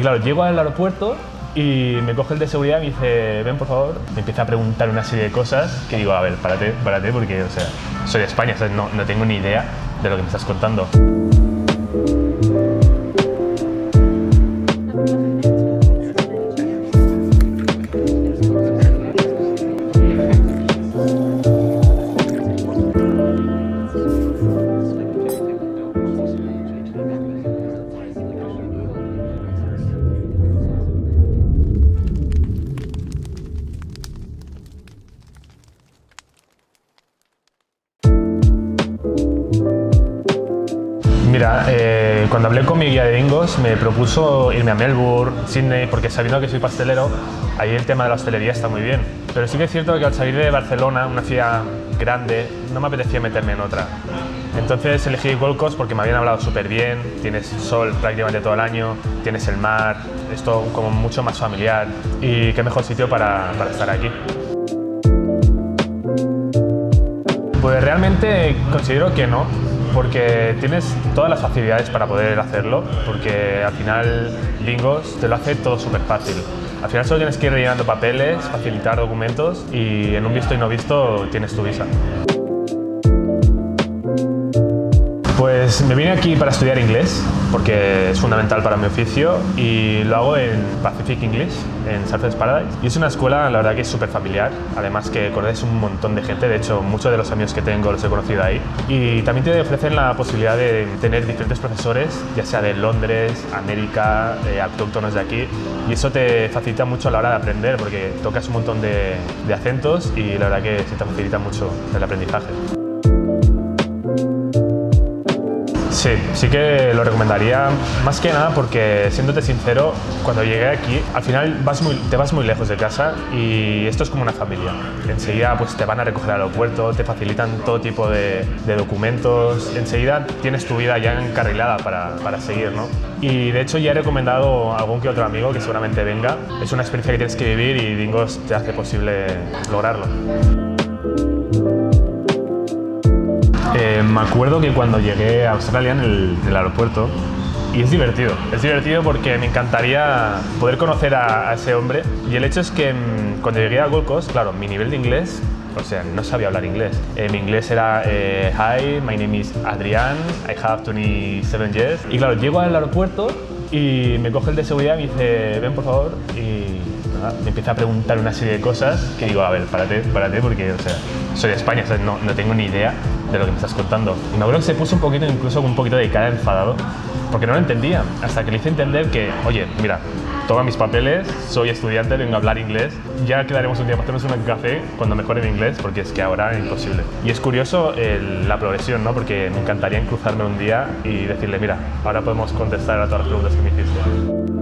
Y claro, llego al aeropuerto y me coge el de seguridad y me dice, ven por favor. Me empieza a preguntar una serie de cosas que digo, a ver, párate, porque, o sea, soy de España, o sea, no tengo ni idea de lo que me estás contando. Mira, cuando hablé con mi guía de Dingoos me propuso irme a Melbourne, Sydney, porque sabiendo que soy pastelero, ahí el tema de la hostelería está muy bien. Pero sí que es cierto que al salir de Barcelona, una ciudad grande, no me apetecía meterme en otra. Entonces elegí Gold Coast porque me habían hablado súper bien, tienes sol prácticamente todo el año, tienes el mar, es todo como mucho más familiar y qué mejor sitio para estar aquí. Pues realmente considero que no, porque tienes todas las facilidades para poder hacerlo, porque al final Dingoos te lo hace todo súper fácil. Al final solo tienes que ir rellenando papeles, facilitar documentos y en un visto y no visto tienes tu visa. Pues me vine aquí para estudiar inglés, porque es fundamental para mi oficio y lo hago en Pacific English, en Surfers Paradise. Y es una escuela, la verdad que es súper familiar, además que conoces un montón de gente, de hecho muchos de los amigos que tengo los he conocido ahí. Y también te ofrecen la posibilidad de tener diferentes profesores, ya sea de Londres, América, autóctonos de aquí. Y eso te facilita mucho a la hora de aprender, porque tocas un montón de acentos y la verdad que sí te facilita mucho el aprendizaje. Sí, sí que lo recomendaría, más que nada porque, siéndote sincero, cuando llegué aquí, al final te vas muy lejos de casa y esto es como una familia. Enseguida pues, te van a recoger al aeropuerto, te facilitan todo tipo de documentos, enseguida tienes tu vida ya encarrilada para seguir, ¿no? Y de hecho ya he recomendado a algún que otro amigo que seguramente venga. Es una experiencia que tienes que vivir y Dingoos te hace posible lograrlo. Me acuerdo que cuando llegué a Australia en el aeropuerto, y es divertido porque me encantaría poder conocer a ese hombre. Y el hecho es que cuando llegué a Gold Coast, claro, mi nivel de inglés, o sea, no sabía hablar inglés. Mi inglés era, hi, my name is Adrián, I have 27 years. Y claro, llego al aeropuerto y me coge el de seguridad y me dice, ven por favor. Y me empieza a preguntar una serie de cosas que digo, a ver, párate, porque, o sea, soy de España, o sea, no tengo ni idea de lo que me estás contando. Y me acuerdo que se puso un poquito, incluso un poquito de cara enfadado, porque no lo entendía, hasta que le hice entender que, oye, mira, toma mis papeles, soy estudiante, vengo a hablar inglés, ya quedaremos un día para hacernos un café cuando mejore mi inglés, porque es que ahora es imposible. Y es curioso la progresión, ¿no? Porque me encantaría cruzarme un día y decirle, mira, ahora podemos contestar a todas las preguntas que me hiciste.